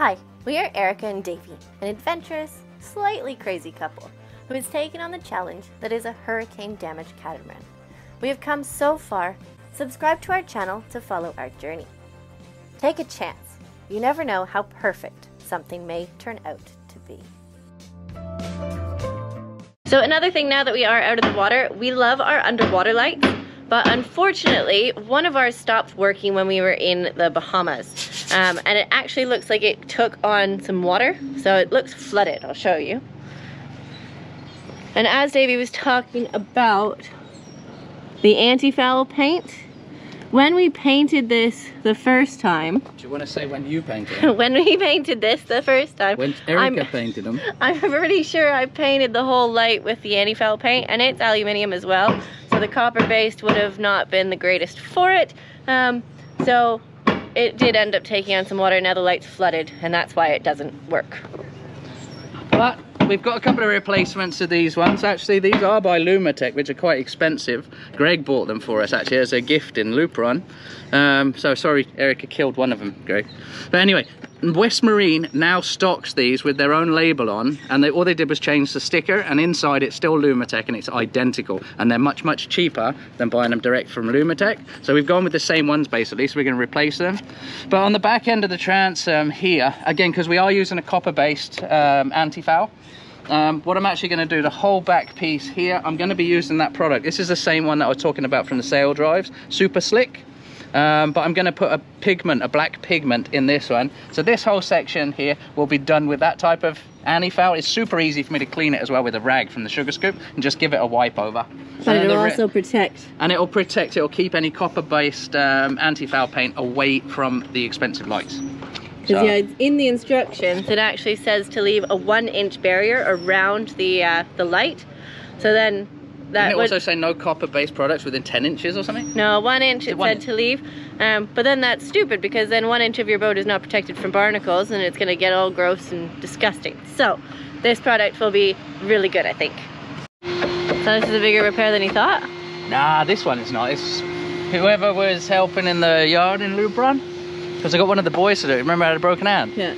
Hi, we are Erica and Davey, an adventurous, slightly crazy couple who has taken on the challenge that is a hurricane-damaged catamaran. We have come so far. Subscribe to our channel to follow our journey. Take a chance. You never know how perfect something may turn out to be. So another thing, now that we are out of the water, we love our underwater lights, but unfortunately one of ours stopped working when we were in the Bahamas. And it actually looks like it took on some water, so it looks flooded. I'll show you. And as Davey was talking about the anti-foul paint, when we painted this the first time... Do you want to say when you painted it? When we painted this the first time... When Erica painted them. I'm pretty sure I painted the whole light with the anti-foul paint, and it's aluminium as well, so the copper base would have not been the greatest for it. So it did end up taking on some water. Now the light's flooded, and that's why it doesn't work. But we've got a couple of replacements of these ones. Actually, these are by Lumatec, which are quite expensive. Greg bought them for us, actually, as a gift in Luperón. So sorry, Erica killed one of them, Greg. But anyway, West Marine now stocks these with their own label on, and all they did was change the sticker, and inside it's still Lumatec, and it's identical, and they're much, much cheaper than buying them direct from Lumatec. So we've gone with the same ones, basically, so we're going to replace them. But on the back end of the trans here, again, because we are using a copper-based anti-foul, what I'm actually going to do, the whole back piece here, I'm going to be using that product. This is the same one that I was talking about from the sail drives, Super Slick. But I'm going to put a black pigment in this one. So this whole section here will be done with that type of anti-foul. It's super easy for me to clean it as well with a rag from the sugar scoop and just give it a wipe over. But it'll also protect. And it'll protect, it'll keep any copper-based anti-foul paint away from the expensive lights. Because yeah, in the instructions it actually says to leave a 1-inch barrier around the light. So then... Didn't it also say no copper-based products within 10 inches or something? No, 1 inch it said to leave. But then that's stupid, because then 1 inch of your boat is not protected from barnacles, and it's going to get all gross and disgusting. So this product will be really good, I think. So this is a bigger repair than you thought? Nah, this one is not. It's whoever was helping in the yard in Luperón. Because I got one of the boys to do it. Remember I had a broken hand? Yeah.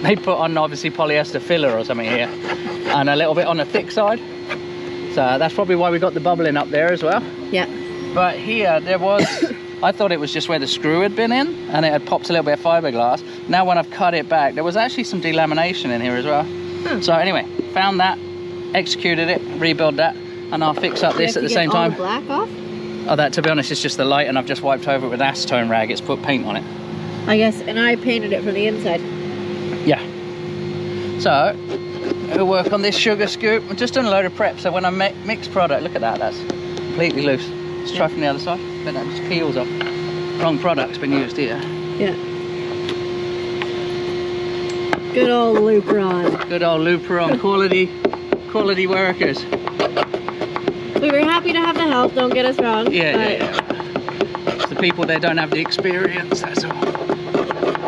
They put on, obviously, polyester filler or something here. And a little bit on the thick side. So that's probably why we got the bubbling up there as well. Yeah. But here, there was... I thought it was just where the screw had been in, and it had popped a little bit of fiberglass. Now when I've cut it back, there was actually some delamination in here as well. Hmm. So anyway, found that, executed it, rebuild that, and I'll fix up this at the same time. All black off? Oh, that, to be honest, is just the light, and I've just wiped over it with acetone rag. It's put paint on it. I guess, and I painted it from the inside. Yeah. So, we'll work on this sugar scoop. I've just done a load of prep, so when I mix product, look at that, that's completely loose. Let's try from the other side, but that just peels off. Wrong product's been used here. Yeah. Good old Luperón. Good old Luperón. quality workers. We were happy to have the help, don't get us wrong. Yeah. It's the people that don't have the experience, that's all.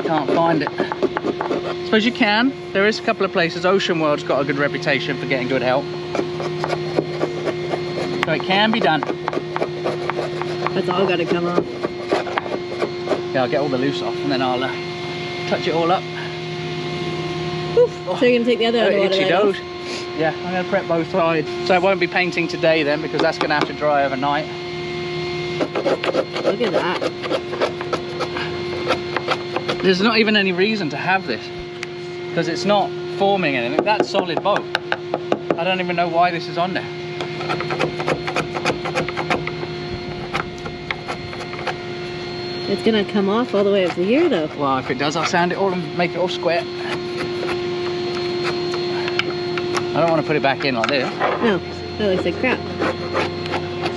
Can't find it. I suppose you can. There is a couple of places. Ocean World's got a good reputation for getting good help. So it can be done. That's all got to come off. Yeah, I'll get all the loose off and then I'll touch it all up. Oof. Oh, so you're going to take the other out of the water? Yeah, I'm going to prep both sides. So I won't be painting today then, because that's going to have to dry overnight. Look at that. There's not even any reason to have this, because it's not forming anything. That's solid boat. I don't even know why this is on there. It's gonna come off all the way up to here though. Well, if it does, I'll sand it all and make it all square. I don't want to put it back in like this. No, that looks like crap.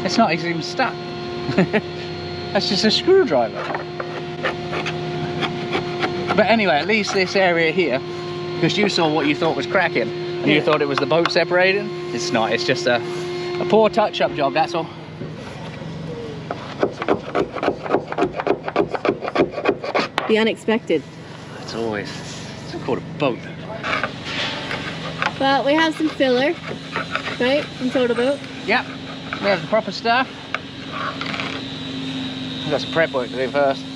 It's not even stuck. That's just a screwdriver. But anyway, at least this area here, because you saw what you thought was cracking, and you thought it was the boat separating. It's not, it's just a poor touch-up job, that's all. The unexpected. It's always, it's called a boat. Well, we have some filler, right, from Total Boat? Yep, we have the proper stuff. We've got some prep work to do first.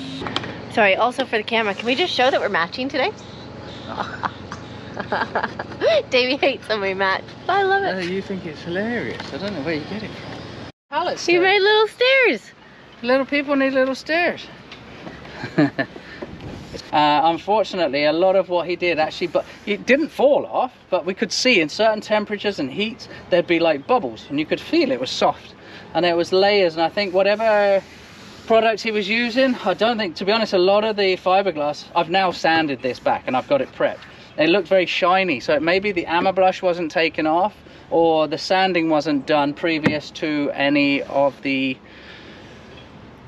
Sorry, also for the camera, can we just show that we're matching today? Davey hates on me, Matt. I love it. You think it's hilarious. I don't know where you get it from. Pallet stairs. She made little stairs. Little people need little stairs. Unfortunately, a lot of what he did actually, but it didn't fall off, but we could see in certain temperatures and heat, there'd be like bubbles and you could feel it was soft and there was layers. And I think whatever product he was using, I don't think, to be honest, a lot of the fiberglass, I've now sanded this back and I've got it prepped. It looked very shiny, so maybe the amber brush wasn't taken off or the sanding wasn't done previous to any of the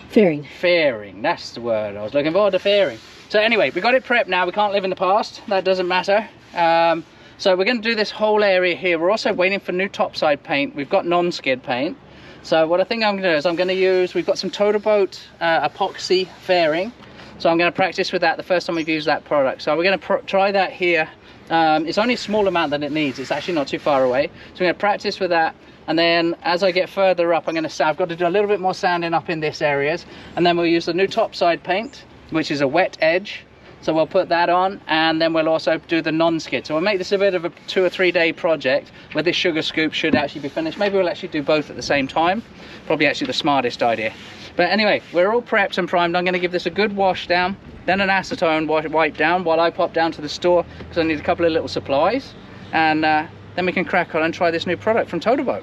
fairing. Fairing, that's the word I was looking for, the fairing. So anyway, we got it prepped now. We can't live in the past, that doesn't matter. So we're going to do this whole area here. We're also waiting for new topside paint. We've got non-skid paint. So what I think I'm going to do is I'm going to use, we've got some Total Boat epoxy fairing. So I'm going to practice with that the first time we've used that product. So we're going to try that here. It's only a small amount that it needs. It's actually not too far away. So we're going to practice with that. And then as I get further up, I've got to do a little bit more sanding up in this areas. And then we'll use the new topside paint, which is a wet edge. So we'll put that on and then we'll also do the non-skid. So we'll make this a bit of a 2 or 3 day project where this sugar scoop should actually be finished. Maybe we'll actually do both at the same time. Probably actually the smartest idea. But anyway, we're all prepped and primed. I'm going to give this a good wash down, then an acetone wipe down while I pop down to the store because I need a couple of little supplies. And then we can crack on and try this new product from Total Boat.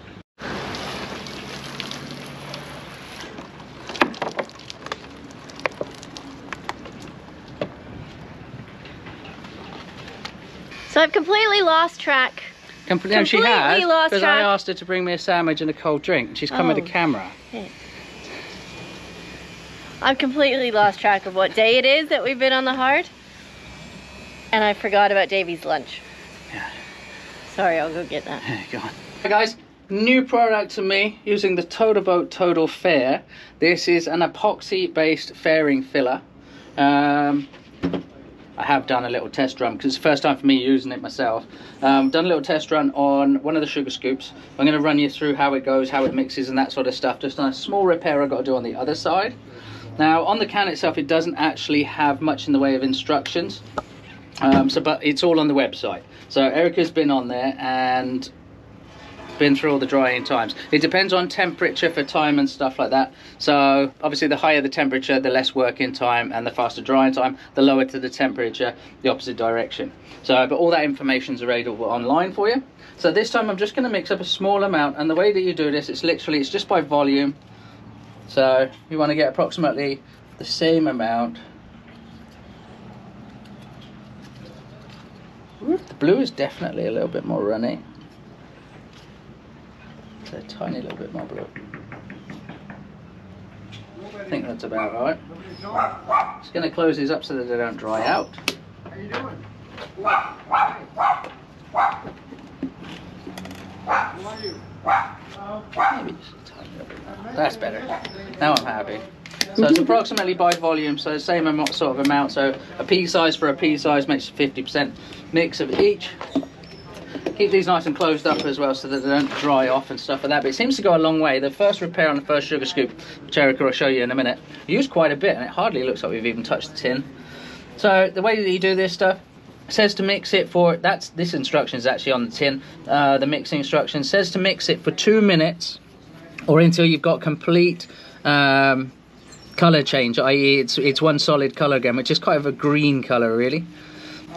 So I've completely lost track. Completely lost track. Because I asked her to bring me a sandwich and a cold drink. And she's come with a camera. Shit. I've completely lost track of what day it is that we've been on the hard, and I forgot about Davey's lunch. Yeah. Sorry, I'll go get that. Hey, go on. Hey guys, new product to me using the Total Boat Total Fair. This is an epoxy-based fairing filler. I have done a little test run because it's the first time for me using it myself. Done a little test run on one of the sugar scoops. I'm going to run you through how it goes, how it mixes, and that sort of stuff. Just on a small repair I've got to do on the other side. Now, on the can itself, it doesn't actually have much in the way of instructions, but it's all on the website. So Erica's been on there and been through all the drying times. It depends on temperature for time and stuff like that. So obviously the higher the temperature, the less working time, and the faster drying time, the lower to the temperature, the opposite direction. So, but all that information's available online for you. So this time I'm just going to mix up a small amount, and the way that you do this, it's literally, it's just by volume. So you want to get approximately the same amount. Ooh, the blue is definitely a little bit more runny. It's a tiny little bit more blue. I think that's about right. Just going to close these up so that they don't dry out. How you doing? How are you? Maybe just a tiny little bit more. That's better. Now I'm happy. So it's approximately by volume, so same sort of amount. So a pea size for a pea size makes 50% mix of each. Keep these nice and closed up as well so that they don't dry off and stuff like that. But it seems to go a long way. The first repair on the first sugar scoop, which Erica will show you in a minute, we used quite a bit and it hardly looks like we've even touched the tin. So the way that you do this stuff, says to mix it for, this instruction is actually on the tin, the mixing instruction says to mix it for 2 minutes or until you've got complete color change, i.e. it's one solid color again, which is kind of a green color really.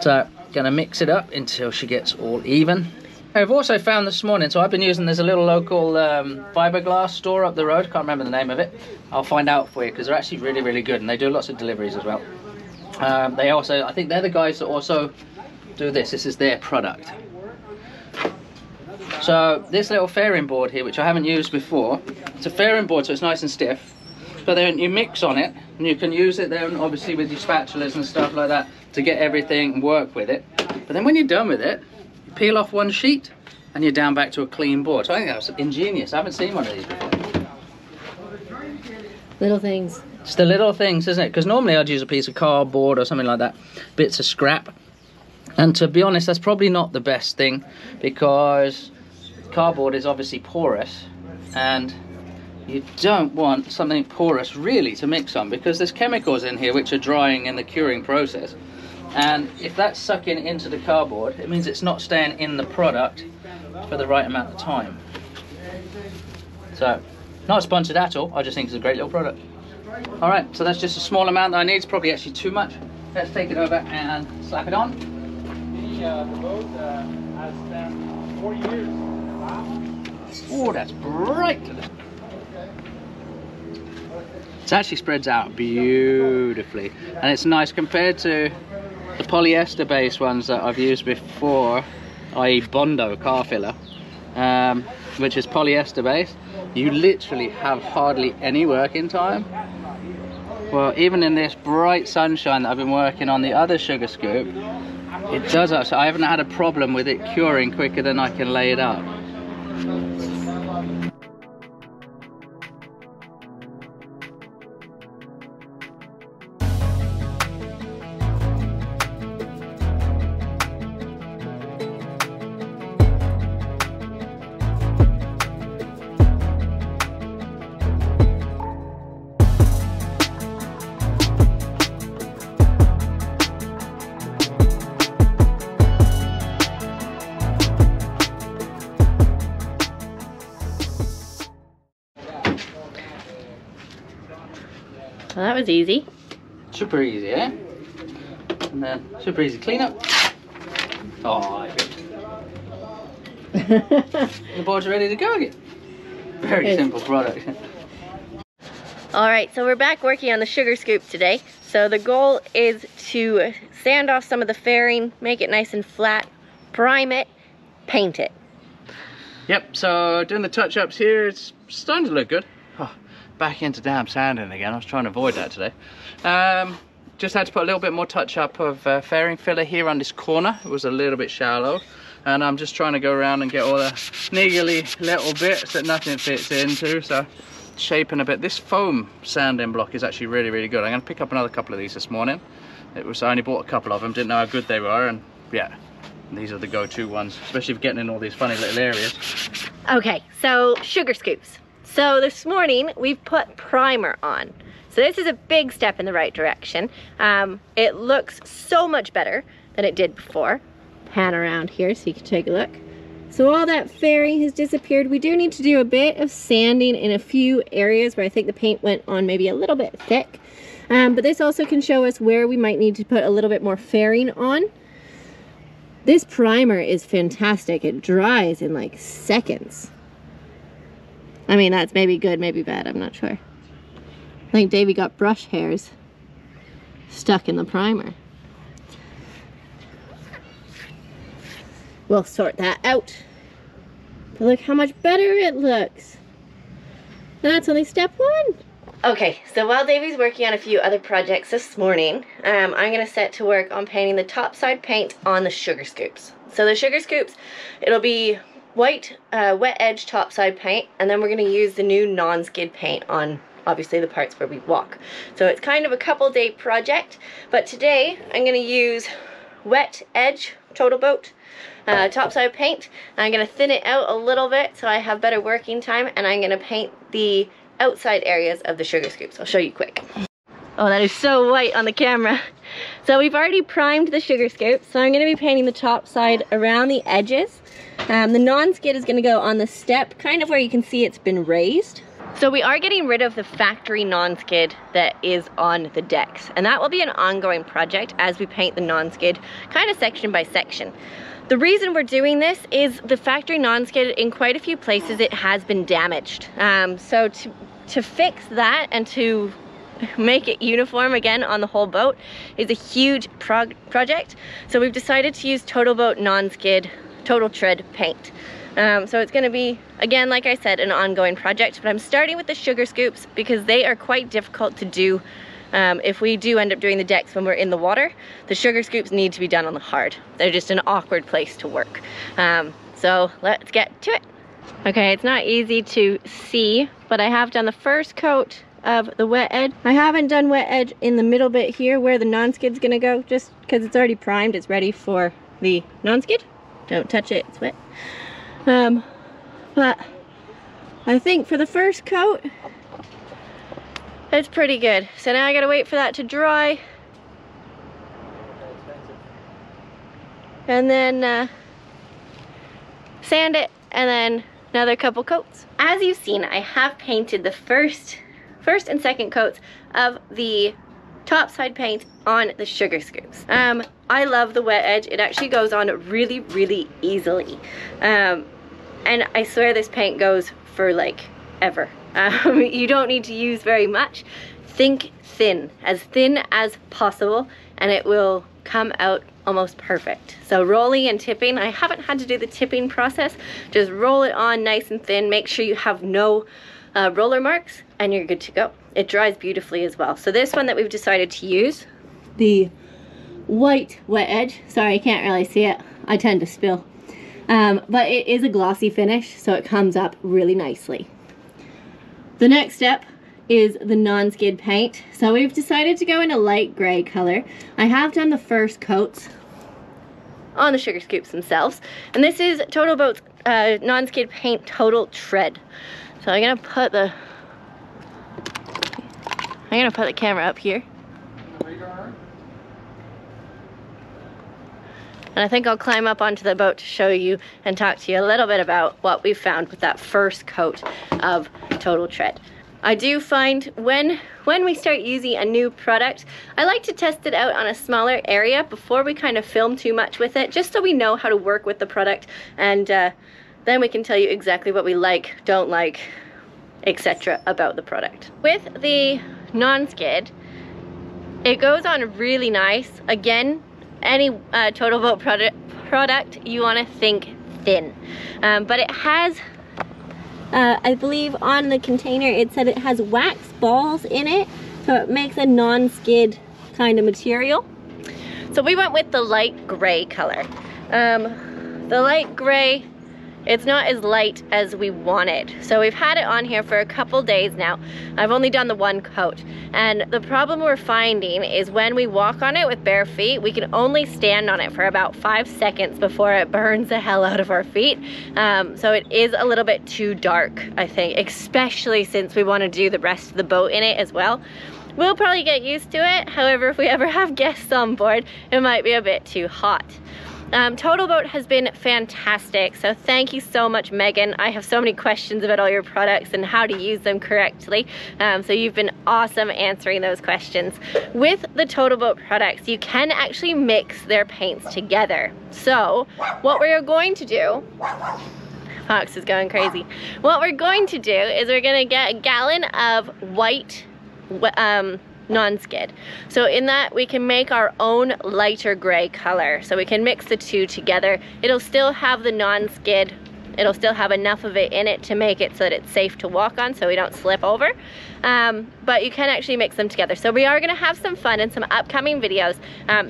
So gonna mix it up until she gets all even. I've also found this morning, so I've been using, there's a little local fiberglass store up the road, can't remember the name of it, I'll find out for you because they're actually really really good and they do lots of deliveries as well. They also, I think they're the guys that also do this. This is their product. So this little fairing board here, which I haven't used before, it's a fairing board so it's nice and stiff, but then you mix on it and you can use it then obviously with your spatulas and stuff like that to get everything and work with it. But then when you're done with it, you peel off one sheet and you're down back to a clean board. So I think that's ingenious. I haven't seen one of these before. Little things. It's the little things, isn't it? Because normally I'd use a piece of cardboard or something like that, bits of scrap. And to be honest, that's probably not the best thing because cardboard is obviously porous and you don't want something porous really to mix on because there's chemicals in here which are drying in the curing process. And if that's sucking into the cardboard, it means it's not staying in the product for the right amount of time. So, not sponsored at all, I just think it's a great little product. All right, so that's just a small amount that I need. It's probably actually too much. Let's take it over and slap it on. The boat has been 4 years in the Bahamas. Oh, that's bright. It actually spreads out beautifully. And it's nice compared to the polyester based ones that I've used before, i.e. Bondo car filler, which is polyester based. You literally have hardly any working time. Well, even in this bright sunshine that I've been working on the other sugar scoop, it does actually, I haven't had a problem with it curing quicker than I can lay it up. Well, that was easy. Super easy, eh? And then super easy cleanup. Oh, the boards are ready to go again. Very simple product. All right, so we're back working on the sugar scoop today. So the goal is to sand off some of the fairing, make it nice and flat, prime it, paint it. Yep, so doing the touch-ups here, it's starting to look good. Oh. Back into damn sanding again. I was trying to avoid that today. Just had to put a little bit more touch up of fairing filler here on this corner. It was a little bit shallow, and I'm just trying to go around and get all the niggly little bits that nothing fits into, so shaping a bit. This foam sanding block is actually really good. I'm going to pick up another couple of these this morning. I only bought a couple of them, didn't know how good they were, and yeah, these are the go-to ones, especially if you're getting in all these funny little areas. Okay, so sugar scoops. So this morning we've put primer on. So this is a big step in the right direction. It looks so much better than it did before. Pan around here so you can take a look. So all that fairing has disappeared. We do need to do a bit of sanding in a few areas where I think the paint went on maybe a little bit thick. But this also can show us where we might need to put a little bit more fairing on. This primer is fantastic. It dries in like seconds. I mean, that's maybe good, maybe bad, I'm not sure. I think Davey got brush hairs stuck in the primer. We'll sort that out. But look how much better it looks. That's only step one. Okay, so while Davey's working on a few other projects this morning, I'm gonna set to work on painting the top side paint on the sugar scoops. So the sugar scoops, it'll be white wet edge topside paint, and then we're going to use the new non-skid paint on obviously the parts where we walk. So it's kind of a couple day project, but today I'm going to use wet edge Total Boat topside paint. I'm going to thin it out a little bit so I have better working time, and I'm going to paint the outside areas of the sugar scoops. I'll show you quick. Oh, that is so white on the camera. So we've already primed the sugar scoops, so I'm going to be painting the top side around the edges. The non-skid is going to go on the step, kind of where you can see it's been raised. So we are getting rid of the factory non-skid that is on the decks, and that will be an ongoing project as we paint the non-skid kind of section by section. The reason we're doing this is the factory non-skid, in quite a few places it has been damaged. So to fix that and to make it uniform again on the whole boat is a huge project. So we've decided to use Total Boat non-skid Total Tread paint. So it's going to be, again, like I said, an ongoing project, but I'm starting with the sugar scoops because they are quite difficult to do. If we do end up doing the decks when we're in the water, the sugar scoops need to be done on the hard. They're just an awkward place to work. So let's get to it. Okay, it's not easy to see, but I have done the first coat of the wet edge. I haven't done wet edge in the middle bit here where the non-skid's going to go, just because it's already primed, it's ready for the non-skid. Don't touch it, it's wet. But I think for the first coat, it's pretty good. So now I gotta wait for that to dry. and then sand it, and then another couple coats. As you've seen, I have painted the first and second coats of the top side paint on the Sugar Scoops. I love the wet edge. It actually goes on really, really easily. And I swear this paint goes for like ever. You don't need to use very much. Think thin as possible, and it will come out almost perfect. So rolling and tipping, I haven't had to do the tipping process. Just roll it on nice and thin. Make sure you have no roller marks, and you're good to go. It dries beautifully as well. So this one that we've decided to use, the white wet edge, sorry I can't really see it, I tend to spill, but it is a glossy finish, so it comes up really nicely. The next step is the non-skid paint. So we've decided to go in a light gray color. I have done the first coats on the Sugar Scoops themselves, and this is Total Boat's non-skid paint, Total Tread. So I'm gonna put the camera up here, and I think I'll climb up onto the boat to show you and talk to you a little bit about what we found with that first coat of Total Tread. I do find when we start using a new product, I like to test it out on a smaller area before we kind of film too much with it, just so we know how to work with the product, and then we can tell you exactly what we like, don't like, etc. about the product. With the non-skid, it goes on really nice. Again, any Total Boat product, you want to think thin, but it has I believe on the container it said it has wax balls in it, so it makes a non-skid kind of material. So we went with the light gray color. The light gray, it's not as light as we wanted. So we've had it on here for a couple days now. I've only done the one coat. And the problem we're finding is when we walk on it with bare feet, we can only stand on it for about 5 seconds before it burns the hell out of our feet. So it is a little bit too dark, I think, especially since we want to do the rest of the boat in it as well. We'll probably get used to it. However, if we ever have guests on board, it might be a bit too hot. Total Boat has been fantastic, so thank you so much, Megan. I have so many questions about all your products and how to use them correctly, so you've been awesome answering those questions. With the Total Boat products, you can actually mix their paints together. So what we're going to do, Fox is going crazy, what we're going to do is we're going to get a gallon of white non-skid. So in that we can make our own lighter gray color. So we can mix the two together. It'll still have the non-skid. It'll still have enough of it in it to make it so that it's safe to walk on so we don't slip over. But you can actually mix them together. So we are going to have some fun in some upcoming videos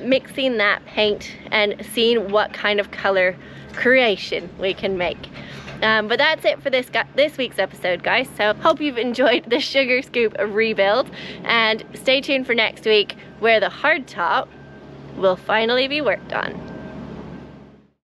mixing that paint and seeing what kind of color creation we can make. But that's it for this week's episode, guys. So hope you've enjoyed the Sugar Scoop rebuild, and stay tuned for next week where the hard top will finally be worked on.